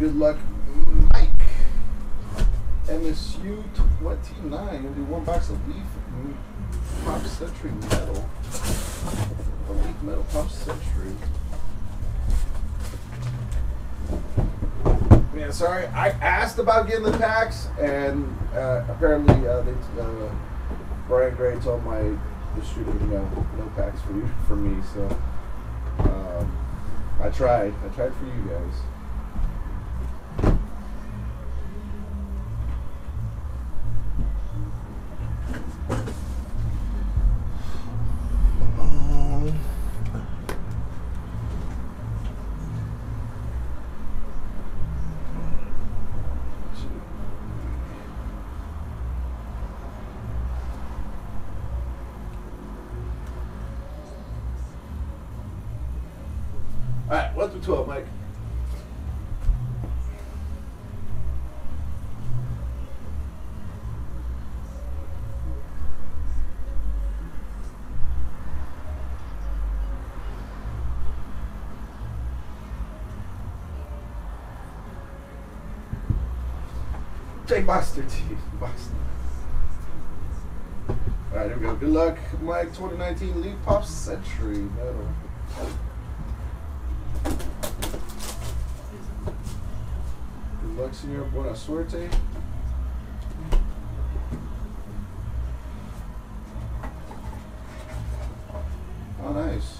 Good luck, Mike. MSU-29. It'll be one box of Leaf Pop Century Metal. The Leaf Metal Pop Century. Yeah, sorry. I asked about getting the packs, and apparently Brian Gray told my distributor, no packs for you, for me. So I tried for you guys. Alright, 1 through 12, Mike. Take box 13. Alright, here we go. Good luck, Mike. 2019 Leaf Pop Century Metal. Señor, buena suerte. Oh, nice.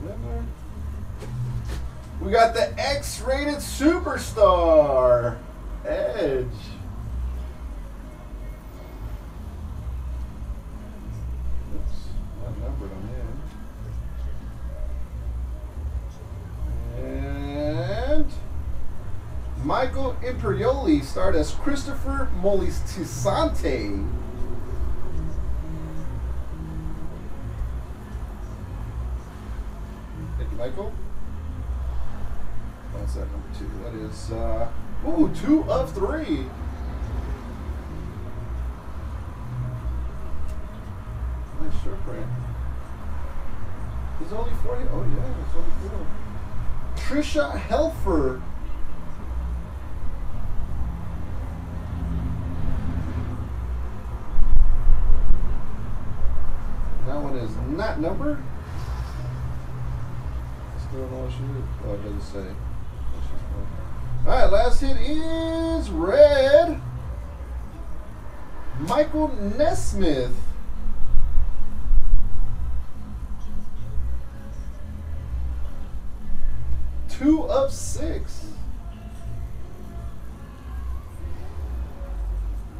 Whatever. We got the X-rated superstar, Edge. Michael Imperioli starred as Christopher Moltisante. Thank you, Michael. That's that number two. That is, ooh, 2 of 3. Nice shirt print. There's only 4. Oh, yeah, it's only 4. Trisha Helfer. Not number. Still don't know what she did. Oh, it doesn't say. Alright, last hit is red. Michael Nesmith. Two of 6.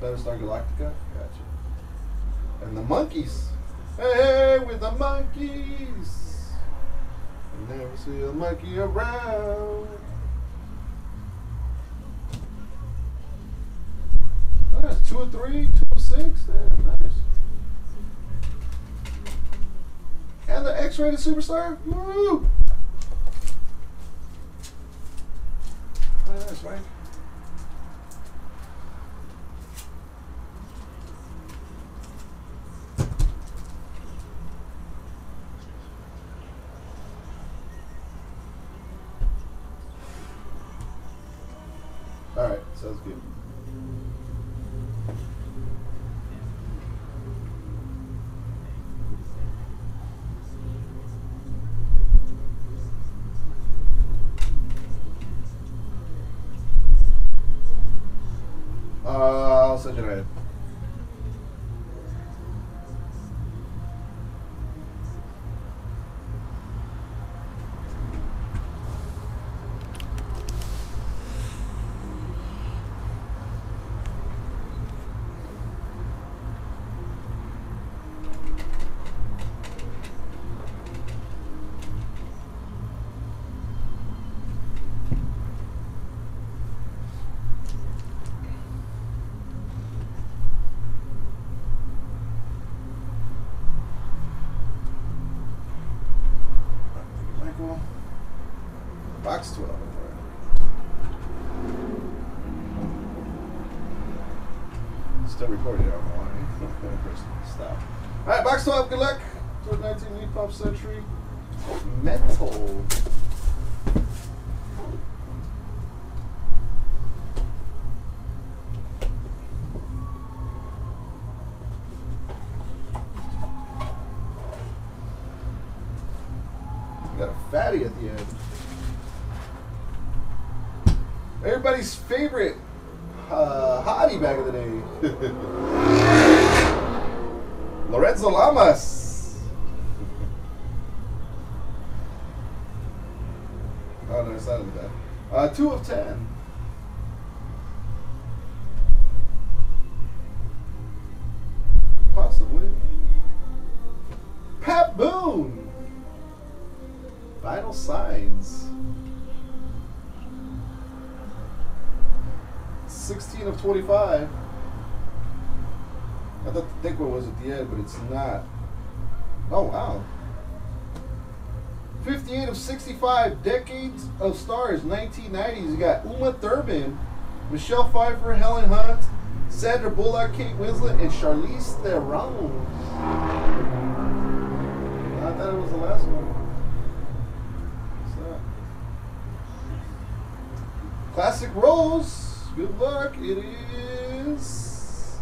Battlestar Galactica. Gotcha. And the Monkees. Hey, with the Monkees. I never see a monkey around. That's nice. 2 of 3, 2 of 6. Damn, nice. And the X-rated superstar. Woo! That's right. Sounds good. I'll send you that. Box 12. Still recording, I don't know why. Stop. Alright, box 12, good luck. 2019 Leaf Pop Century Metal. got a fatty at the end. Everybody's favorite hottie back in the day. Lorenzo Lamas. Oh, no, it's not in the back. 2 of 10. Possibly. Pat Boone. Vital Signs. 16 of 25. I thought the thick one was at the end, but it's not. Oh, wow. 58 of 65. Decades of Stars, 1990s. You got Uma Thurman, Michelle Pfeiffer, Helen Hunt, Sandra Bullock, Kate Winslet, and Charlize Theron. I thought it was the last one. What's that? Classic Rose. Good luck. It is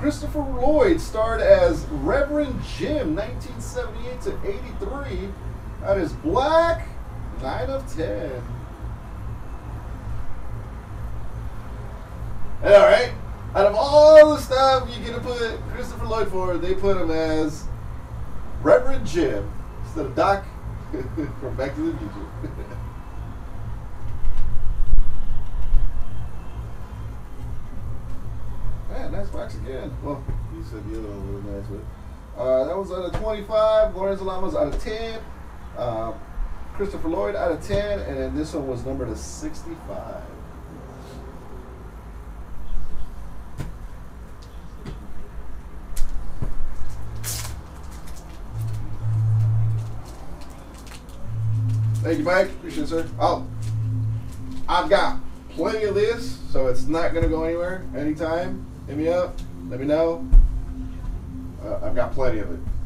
Christopher Lloyd, starred as Reverend Jim, 1978 to 83. That is black. 9 of 10. And all right. Out of all the stuff you get to put Christopher Lloyd for, they put him as Reverend Jim instead of Doc from Back to the Future. Man, nice box again. Well, you said the other one was nice, but that was out of 25. Lorenzo Lamas out of 10. Christopher Lloyd out of 10, and then this one was numbered to 65. Thank you, Mike. Appreciate it, sir. Oh, I've got plenty of this, so it's not going to go anywhere anytime. Hit me up. Let me know. I've got plenty of it.